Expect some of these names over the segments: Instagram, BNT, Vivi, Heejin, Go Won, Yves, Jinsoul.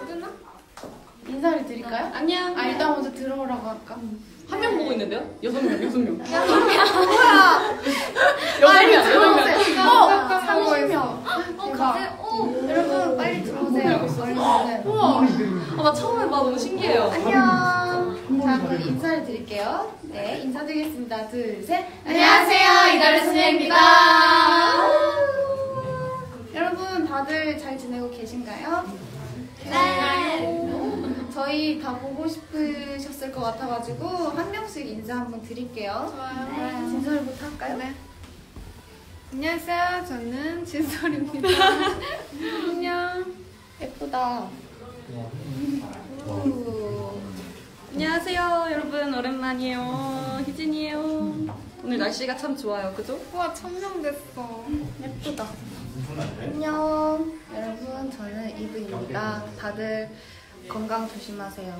바로 끝나? 인사를 드릴까요? 안녕. 아, 일단 먼저 들어오라고 할까? 한 명 보고 있는데요? 6명. 뭐야? 6명. 30명. 여러분, 빨리 들어오세요. 우와. 나 처음 해봐. 너무 신기해요. 안녕. 자, 그럼 인사를 드릴게요. 네, 인사드리겠습니다. 둘, 셋. 안녕하세요. 이달의 소녀입니다. 여러분, 다들 잘 지내고 계신가요? 네. 저희 다 보고 싶으셨을 것 같아가지고 한 명씩 인사 한번 드릴게요. 좋아요. 네. 진솔부터 할까요? 네. 안녕하세요. 저는 진솔입니다. 안녕. 예쁘다. 안녕하세요. 여러분 오랜만이에요. 희진이에요. 오늘 날씨가 참 좋아요. 그죠? 우와, 천명됐어. 예쁘다. 안녕. 여러분, 저는 이브입니다. 다들 건강 조심하세요.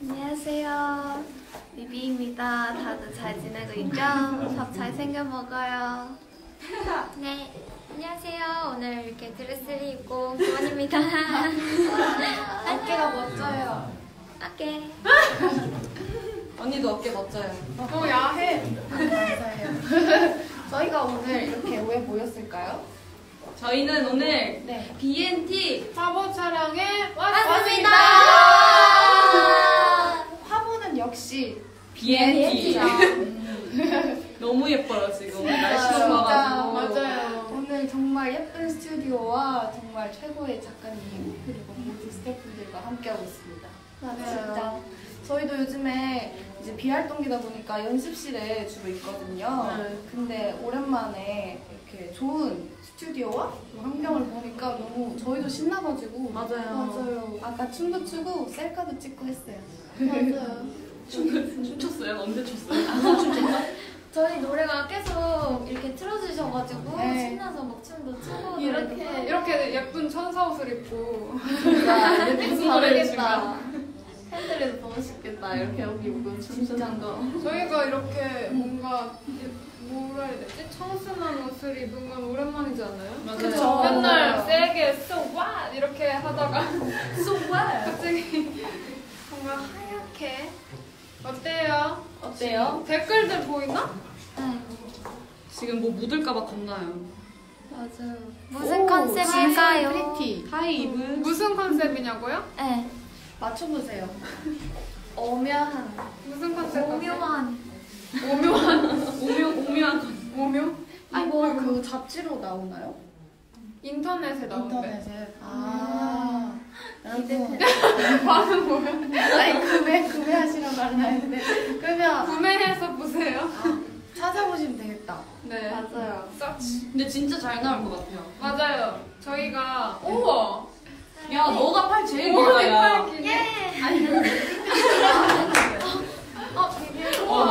안녕하세요. 리비입니다. 다들 잘 지내고 있죠? 밥 잘 챙겨 먹어요. 네. 안녕하세요. 오늘 이렇게 드레스를 입고 구원입니다. 어깨가 멋져요. 어깨. 언니도 어깨 멋져요. 야해. 감사해요. 저희가 오늘 이렇게 왜 모였을까요? 저희는 오늘 네. BNT 화보 촬영에 왔습니다. 화보는 역시 BNT죠. 너무 예뻐요 지금. 날씨가 좋아가지고. 맞아요. 오늘 정말 예쁜 스튜디오와 정말 최고의 작가님 그리고 모든 스태프분들과 함께하고 있습니다. 맞아요. 진짜. 저희도 요즘에 이제 비활동기다 보니까 연습실에 주로 있거든요. 근데 오랜만에 이렇게 좋은 스튜디오와 환경을 보니까 너무 저희도 신나가지고 맞아요. 아까 춤도 추고 셀카도 찍고 했어요. 맞아요. 춤췄어요? 언제 췄어요? 안 춤췄나? 저희 노래가 계속 이렇게 틀어주셔가지고 네. 신나서 막 춤도 추고 이렇게 예쁜 천사 옷을 입고 무슨 노래를 추나? 팬들에서 더 멋있겠다. 이렇게 여기 오고 춤추는 거. 저희가 이렇게 뭔가 뭐라 해야 되지? 청순한 옷을 입은 건 오랜만이지 않아요? 맞아요. 맨날 세게 So what? 이렇게 하다가 So what? 갑자기 정말 하얗게 어때요? 댓글들 보이나? 응. 지금 뭐 묻을까봐 겁나요. 맞아요. 무슨 컨셉일까요? 하이 이브. 무슨 컨셉이냐고요? 네. 맞춰보세요. 오묘한. 무슨 컨셉? 오묘한. 이거 그 잡지로 나오나요? 인터넷에 나오는. 인터넷에. 아. 여러분. 반응 뭐야? 아니 구매하시라고 하는데. 그러면 구매해서 보세요. 아, 찾아보시면 되겠다. 네. 맞아요. 서치. 근데 진짜 잘 나올 것 같아요. 맞아요. 저희가 우와. 야, 너가 팔 제일 길다. 예. 아니. 되게 우와.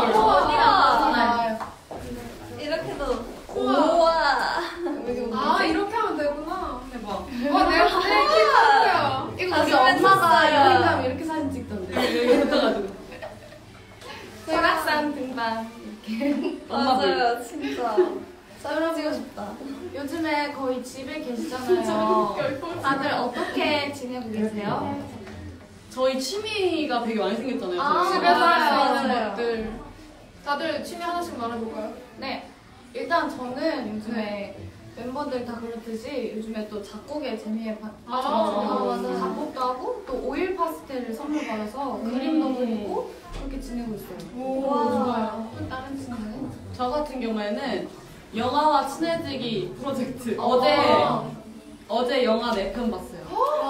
이렇게도. 우와. 아, 이렇게 하면 되구나. 대박. 와, 내가 팔 길었어요. 이거 우리 엄마가 여행 가면 이렇게 사진 찍던데. 여기 붙어가지고. 설악산 등반 이렇게. 맞아요, 진짜. 떨어지고 싶다. 요즘에 거의 집에 계시잖아요. 다들 어떻게 지내고 계세요? 저희 취미가 되게 많이 생겼잖아요. 집에서 할 수 있는 것들. 다들 취미 하나씩 말해볼까요? 네. 일단 저는 요즘에 멤버들 다 그렇듯이 요즘에 또 작곡의 재미에 빠져서 작곡도 하고 또 오일 파스텔을 선물 받아서 그림도 그리고 그렇게 지내고 있어요. 좋아요. 또 다른 친구는? 저 같은 경우에는 영화와 친해지기 프로젝트. 어제 영화 4편 봤어요. 와,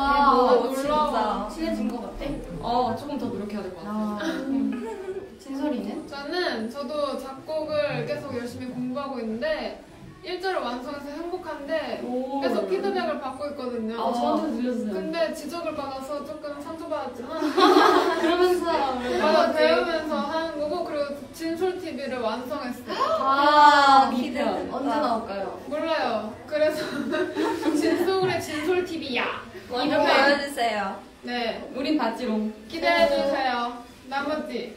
진짜 친해진 것 같아? 조금 더 노력해야 될 것 같아요. 진솔이는? 저도 작곡을 계속 열심히 공부하고 있는데 1절을 완성해서 행복한데 계속 피드백을 받고 있거든요. 저한테 들려주세요. 근데 지적을 받아서 조금 상처받았지만 그러면서 배우면서 하는 거고, 그리고 진솔TV를 완성했어요. 기대요. 언제 나올까요? 몰라요. 그래서 진솔의 진솔TV야 이렇게 알려주세요. 네, 우린 봤지롱. 기대해주세요. 나머지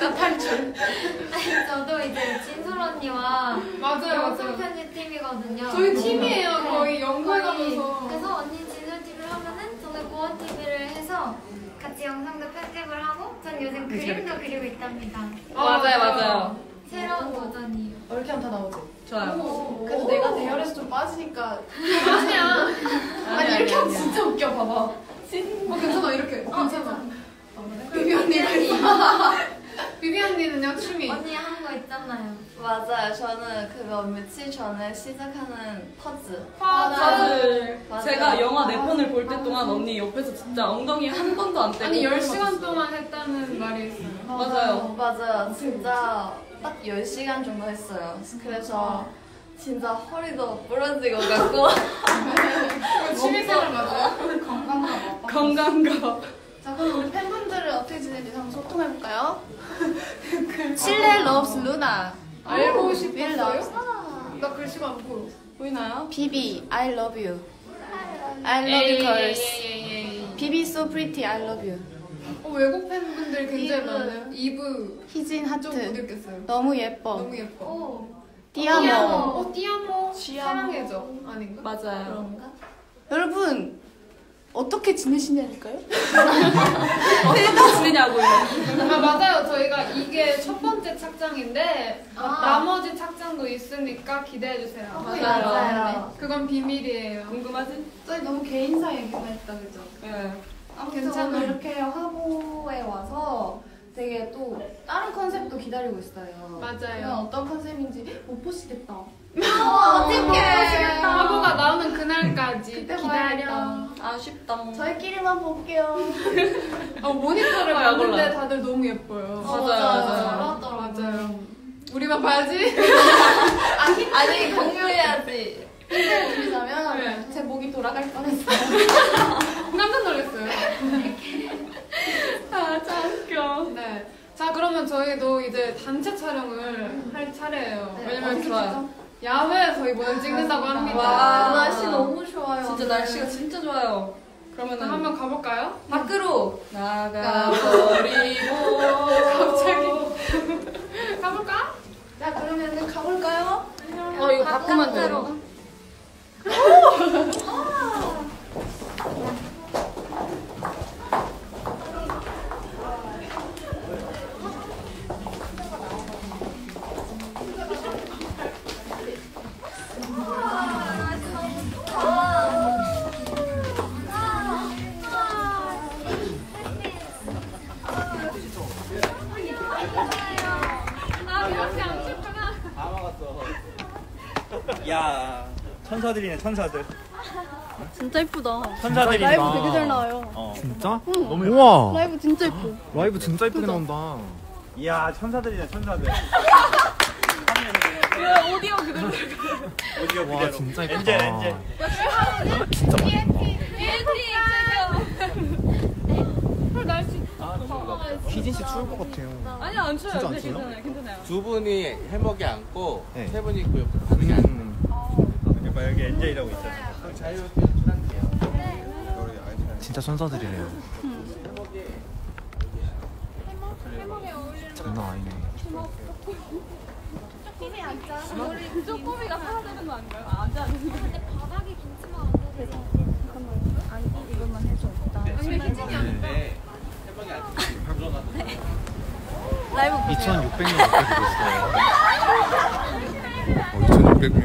나 탈출. 아니, 저도 이제 진솔 언니와 맞아요. 편집팀이거든요. 저희 팀이에요. 거의 연구해가면서. 그래서 언니 진솔 TV를 하면은 저는 고원 TV를 해서 같이 영상도 편집을 하고, 전 요즘 그림도 그리고 있답니다. 맞아요. 새로운 도전이에요. 이렇게 하면 다 나오지? 좋아요. 그래서 내가 대열에서 좀 빠지니까. 아니 이렇게 하면 진짜 웃겨. 봐봐. 괜찮아 이렇게. 괜찮아. 비비 언니는 취미. 언니 하는 거 있잖아요. 맞아요. 저는 그거 며칠 전에 시작하는 퍼즐. 제가 영화 4편을 볼 때 동안 언니 옆에서 진짜 엉덩이 한 번도 안 떼고. 아니 10시간 동안 했다는 말이 있어요. 맞아요. 진짜 딱 10시간 정도 했어요. 그래서 진짜 허리도 부러지고 같고. 취미생활 맞아요? 건강가 봐. 자, 그럼 우리 팬분들은 어떻게 지내는지 한번 소통해볼까요? 칠레 러브스 루나. 알고 싶었어요? 나 글씨가 안 보여. 보이나요? 비비, I love you. I love you girls. 비비 so pretty, I love you. 외국 팬분들 굉장히 많아요. 이브, 희진 하트. 좀 못 느꼈어요. 너무 예뻐. 띠아모. 사랑해줘. 아닌가? 맞아요. 그런가? 여러분, 어떻게 지내시냐니까요? 어떻게 지내냐고요? 맞아요. 저희가 이게 첫 번째 착장인데 나머지 착장도 있으니까 기대해주세요. 맞아요. 네. 그건 비밀이에요. 궁금하지? 저희 너무 개인사 얘기만 했다, 그죠? 네. 괜찮아요. 이렇게 화보에 와서 되게 또 다른 컨셉도 기다리고 있어요. 맞아요. 어떤 컨셉인지 못 보시겠다. 어떡해. 화보가 나오는 그날까지 기다려. 아쉽다. 저희끼리만 볼게요. 모니터를 봤는데 다들 너무 예뻐요. 맞아요. 우리만 봐야지. 아니 공유해야지. 힌트를 드리자면 제 목이 돌아갈 뻔했어요. 깜짝 놀랐어요. 참 웃겨. 네. 자, 그러면 저희도 이제 단체 촬영을 할 차례예요. 네. 왜냐면 좋아요. 야외에서 이번에 찍는다고 합니다. 와, 날씨 너무 좋아요. 진짜 날씨가 진짜 좋아요. 그러면 한번 가볼까요? 밖으로 나가버리고. 갑자기 가볼까? 자, 그러면은 가볼까요? 이거 바꾸면 돼요. 야, 천사들이네, 천사들. 진짜 예쁘다. 천사들이다. 라이브 되게 잘 나와요. 진짜? 응. 너무 예뻐. 우와. 라이브 진짜 예뻐. 라이브 진짜 예쁘게 나온다. 이야, 천사들이네, 천사들. 그 오디오 그대로. 와, 진짜 예쁘다. 엔젤. 진짜 멋있다. 희진 씨 추울 것 같아요. 아니요, 안 추워요. 진짜 안 추워요? 괜찮아요. 두 분이 해먹이 안고 세 분이 있고 옆에 반응이 안 있는. 봐, 여기 엔젤이라고 있잖아요. 그럼 자유롭게 출항해요. 네. 진짜 천사들이네요. 해먹에 어울리는. 장난 아니네. 쪼꼬미 앉아. 우리 쪼꼬미가 사야 되는 거 아닌가요? 앉아야지. 근데 바닥에 김치만 안 돼서. 잠깐만. 아니, 이것만 해줘. 근데 희진이 아닌데. 2,600명 밖에 됐어요. 2,600명.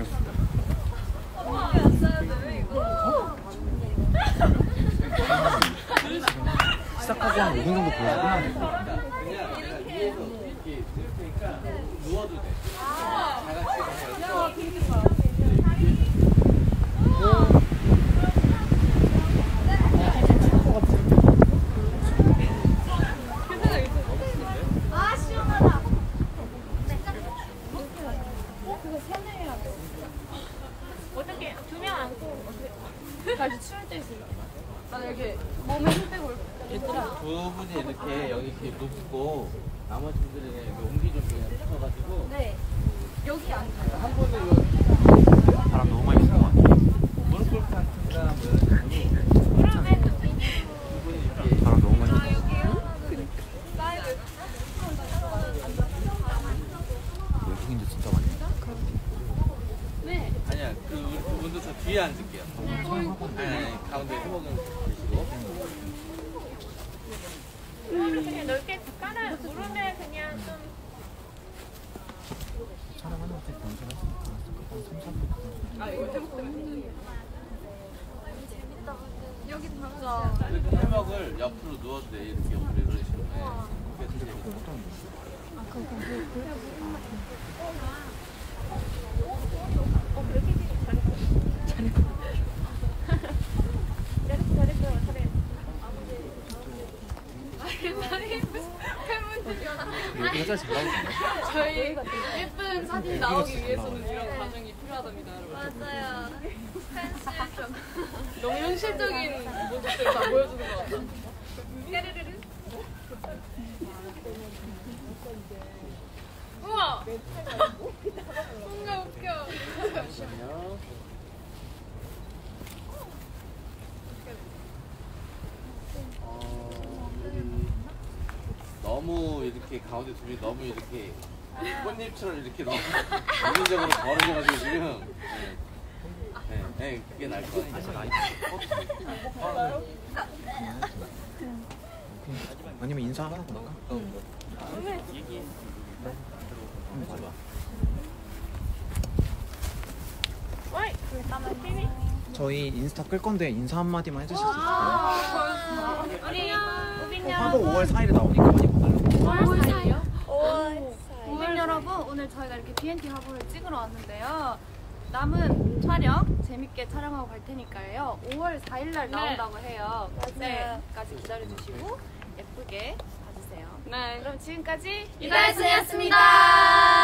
시작하고 한 5분 정도 보여야 될 것 같아요. 이렇게 누워도 돼. 바람 너무 많이 불어요. 그래서 뒤에 앉을게요. 네, 가운데 해먹은 드시고. 그냥 넓게 깔아요. 무릎에 그냥 좀. 촬영하는 것 때문에 아, 이거 때문에. 재밌다. 여기 들어가. 해먹을 옆으로 누워서 이렇게 오래 걸리시면 여자 잘 나오시네. 저희 예쁜 사진 나오기 위해서는 이런 과정이 필요하답니다, 여러분. 맞아요. 현실적. 너무 현실적인 모습들을 다 보여주는 것 같아요. 까르르르. 우와! 뭔가 웃겨. 잠시만요. 너무 이렇게 가운데 두 분이 너무 이렇게 꽃잎처럼 이렇게 너무 인위적으로 걸어져가지고 지금 네, 그게 나을 것 같아요. 아니면 인사 하나 볼까? 얘기해. 저희 인스타 끌 건데 인사 한마디만 해주실 수 있을까요? 한국 5월 4일에 나오니까 많이 봐달라고. 5월 4일이요? 5월 4일. 고객 여러분, 오늘 저희가 이렇게 BNT 화보를 찍으러 왔는데요. 남은 촬영 재밌게 촬영하고 갈 테니까요. 5월 4일날 나온다고 해요. 네. 까지 기다려주시고 예쁘게 봐주세요. 네. 그럼 지금까지 이다혜선이었습니다.